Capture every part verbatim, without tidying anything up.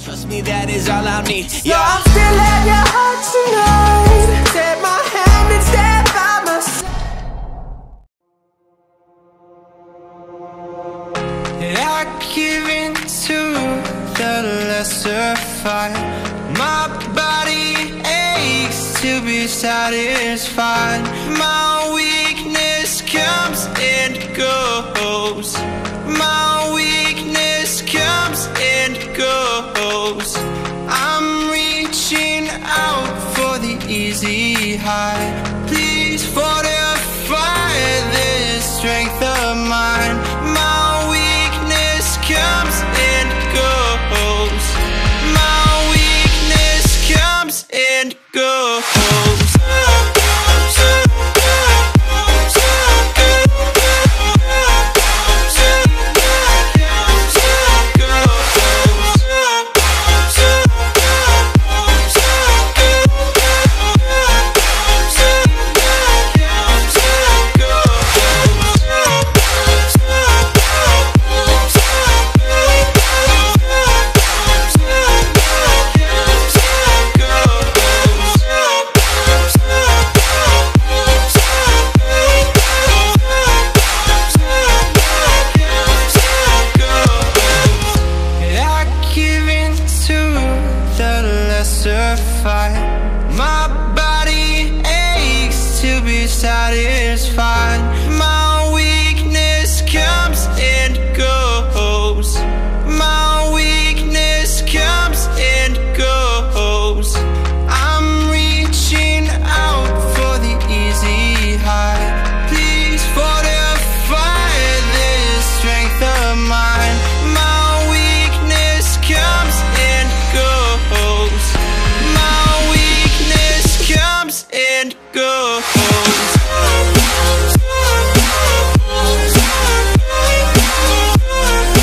Trust me, that is all I need. Yeah, so I'm still at your heart tonight. Take my hand and stand by my side. I give in to the lesser fight. My body aches to be satisfied. My weakness comes and goes. My weakness comes and goes. I'm reaching out for the easy high. Please fortify this strength of mine. My weakness comes and goes. My weakness comes and goes. My body aches to be satisfied. My weakness comes and goes. My weakness comes and goes. I'm reaching out for the easy high. Please fortify this strength of mine. My weakness comes and goes. And go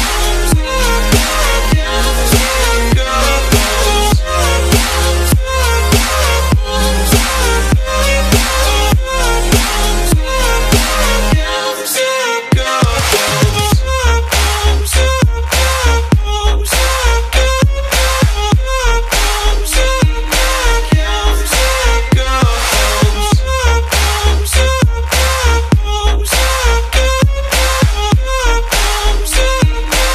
comes and goes,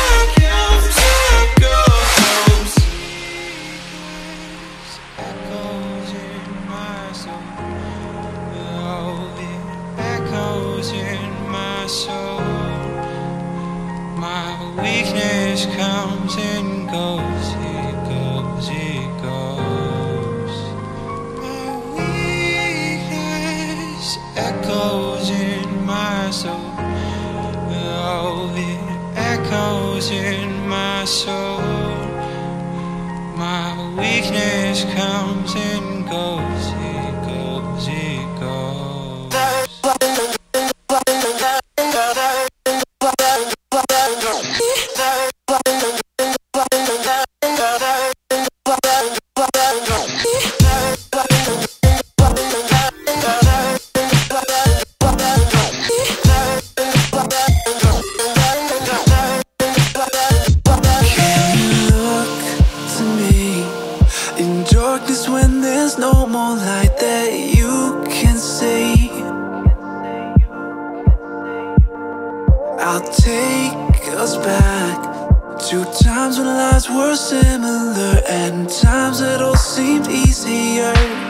it goes, it goes. My weakness echoes in my soul. Oh, it echoes in my soul. My weakness comes and goes, it goes, it goes. I'll take us back to times when lives were similar and times that all seemed easier.